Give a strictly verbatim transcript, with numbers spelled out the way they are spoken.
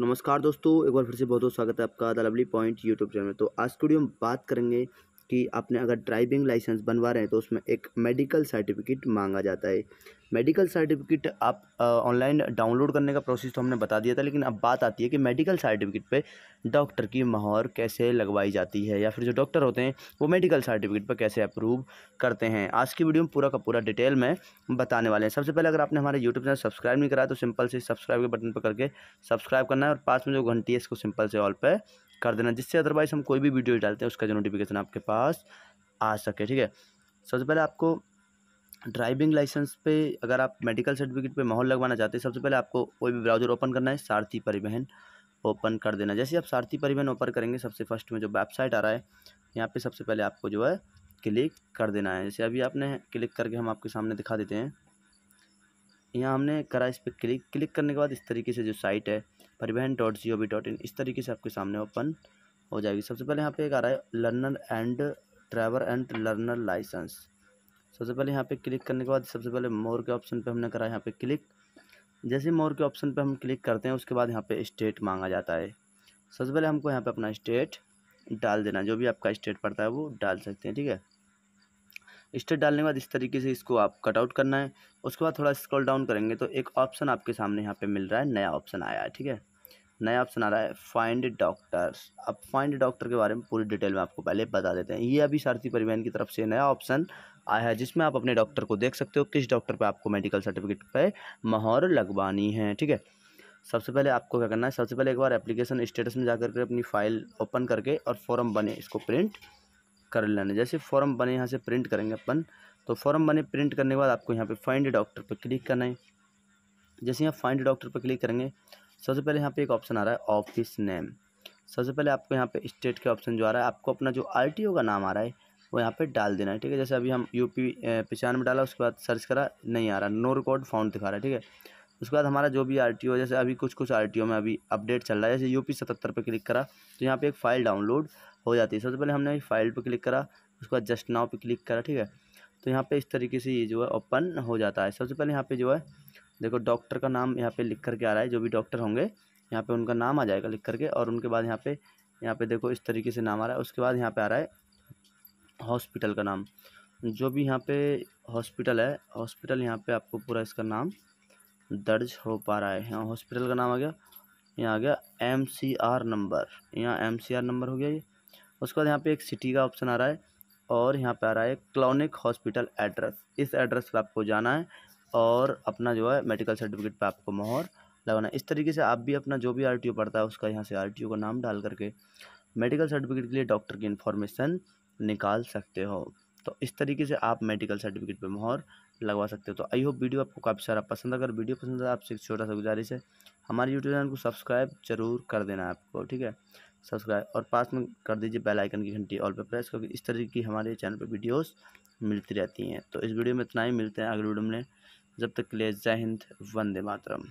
तो नमस्कार दोस्तों, एक बार फिर से बहुत बहुत स्वागत है आपका the lovely point YouTube channel में। तो आज की वीडियो में बात करेंगे कि आपने अगर ड्राइविंग लाइसेंस बनवा रहे हैं तो उसमें एक मेडिकल सर्टिफिकेट मांगा जाता है। मेडिकल सर्टिफिकेट आप ऑनलाइन डाउनलोड करने का प्रोसेस तो हमने बता दिया था, लेकिन अब बात आती है कि मेडिकल सर्टिफिकेट पे डॉक्टर की मोहर कैसे लगवाई जाती है, या फिर जो डॉक्टर होते हैं वो मेडिकल सर्टिफिकेट पर कैसे अप्रूव करते हैं। आज की वीडियो में पूरा का पूरा डिटेल में बताने वाले हैं। सबसे पहले अगर आपने हमारे यूट्यूब चैनल सब्सक्राइब नहीं करा तो सिंपल से सब्सक्राइब के बटन पर करके सब्सक्राइब करना है और पास में जो घंटी है इसको सिंपल से ऑल पर कर देना, जिससे अदरवाइज हम कोई भी वीडियो डालते हैं उसका जो नोटिफिकेशन आपके पास आ सके। ठीक है, सबसे पहले आपको ड्राइविंग लाइसेंस पे अगर आप मेडिकल सर्टिफिकेट पे मोहर लगवाना चाहते हैं, सबसे पहले आपको कोई भी ब्राउज़र ओपन करना है, सारथी परिवहन ओपन कर देना। जैसे आप सारथी परिवहन ओपन करेंगे, सबसे फर्स्ट में जो वेबसाइट आ रहा है यहाँ पर सबसे पहले आपको जो है क्लिक कर देना है। जैसे अभी आपने क्लिक करके हम आपके सामने दिखा देते हैं, यहाँ हमने करा इस पर क्लिक। क्लिक करने के बाद इस तरीके से जो साइट है परिवहन डॉट जी डॉट इन इस तरीके से आपके सामने ओपन हो जाएगी। सबसे पहले यहाँ पे एक आ रहा है learner and driver and learner licence. सबसे पहले यहाँ पे क्लिक करने के बाद सबसे पहले मोर के ऑप्शन पे हमने करा यहाँ पे क्लिक। जैसे मोर के ऑप्शन पे हम क्लिक करते हैं उसके बाद यहाँ पे स्टेट मांगा जाता है। सबसे पहले हमको यहाँ पर अपना स्टेट डाल देना, जो भी आपका स्टेट पड़ता है वो डाल सकते हैं। ठीक है, स्टेट डालने के बाद इस तरीके से इसको आप कटआउट करना है। उसके बाद थोड़ा स्क्रॉल डाउन करेंगे तो एक ऑप्शन आपके सामने यहाँ पे मिल रहा है, नया ऑप्शन आया है। ठीक है, नया ऑप्शन आ रहा है फाइंड डॉक्टर। अब फाइंड डॉक्टर के बारे में पूरी डिटेल में आपको पहले बता देते हैं। ये अभी सारथी परिवहन की तरफ से नया ऑप्शन आया है, जिसमें आप अपने डॉक्टर को देख सकते हो किस डॉक्टर पे आपको मेडिकल सर्टिफिकेट पे मोहर लगवानी है। ठीक है, सबसे पहले आपको क्या करना है, सबसे पहले एक बार एप्लीकेशन स्टेटस में जाकर के अपनी फाइल ओपन करके और फॉर्म बने इसको प्रिंट कर लेना। जैसे फॉर्म बने यहाँ से प्रिंट करेंगे अपन, तो फॉर्म बने प्रिंट करने के बाद आपको यहाँ पे फाइंड डॉक्टर पर क्लिक करना है। जैसे यहाँ फाइंड डॉक्टर पर क्लिक करेंगे सबसे पहले यहाँ पे एक ऑप्शन आ रहा है ऑफिस नेम। सबसे पहले आपको यहाँ पे स्टेट के ऑप्शन जो आ रहा है, आपको अपना जो आरटीओ का नाम आ रहा है वो यहाँ पे डाल देना है। ठीक है, जैसे अभी हम यूपी पहचान में डाला, उसके बाद सर्च करा, नहीं आ रहा, नो रिकॉर्ड फाउंड दिखा रहा है। ठीक है, उसके बाद हमारा जो भी आरटीओ, जैसे अभी कुछ कुछ आरटीओ में अभी अपडेट चल रहा है, जैसे यूपी सतहत्तर पर क्लिक करा तो यहाँ पर एक फ़ाइल डाउनलोड हो जाती है। सबसे पहले हमने फाइल पर क्लिक करा, उसके बाद जस्ट नाउ पर क्लिक करा। ठीक है, तो यहाँ पर इस तरीके से ये जो है ओपन हो जाता है। सबसे पहले यहाँ पर जो है देखो डॉक्टर का नाम यहाँ पे लिख करके आ रहा है, जो भी डॉक्टर होंगे यहाँ पे उनका नाम आ जाएगा लिख करके, और उनके बाद यहाँ पे यहाँ पे देखो इस तरीके से नाम आ रहा है। उसके बाद यहाँ पे आ रहा है हॉस्पिटल का नाम, जो भी यहाँ पे हॉस्पिटल है, हॉस्पिटल यहाँ पे आपको पूरा इसका नाम दर्ज हो पा रहा है। यहाँ हॉस्पिटल का नाम आ गया, यहाँ आ गया एम सी आर नंबर, यहाँ एम सी आर नंबर हो गया ये। उसके बाद यहाँ पर एक सिटी का ऑप्शन आ रहा है और यहाँ पर आ रहा है क्लोनिक हॉस्पिटल एड्रेस। इस एड्रेस पर आपको जाना है और अपना जो है मेडिकल सर्टिफिकेट पे आपको मोहर लगाना है। इस तरीके से आप भी अपना जो भी आरटीओ पड़ता है उसका यहाँ से आरटीओ का नाम डाल करके मेडिकल सर्टिफिकेट के लिए डॉक्टर की इन्फॉर्मेशन निकाल सकते हो। तो इस तरीके से आप मेडिकल सर्टिफिकेट पे मोहर लगवा सकते हो। तो आई होप वीडियो आपको काफ़ी सारा पसंद। अगर वीडियो पसंद आया आपसे एक छोटा सा गुजारिश है, हमारे यूट्यूब चैनल को सब्सक्राइब जरूर कर देना आपको। ठीक है, सब्सक्राइब और पास में कर दीजिए बेल आइकन की घंटी ऑल पर प्रेस, क्योंकि इस तरीके की हमारे चैनल पर वीडियोज़ मिलती रहती हैं। तो इस वीडियो में इतना ही, मिलते हैं अगले वीडियो में, जब तक के लिए जय हिंद, वंदे मातरम।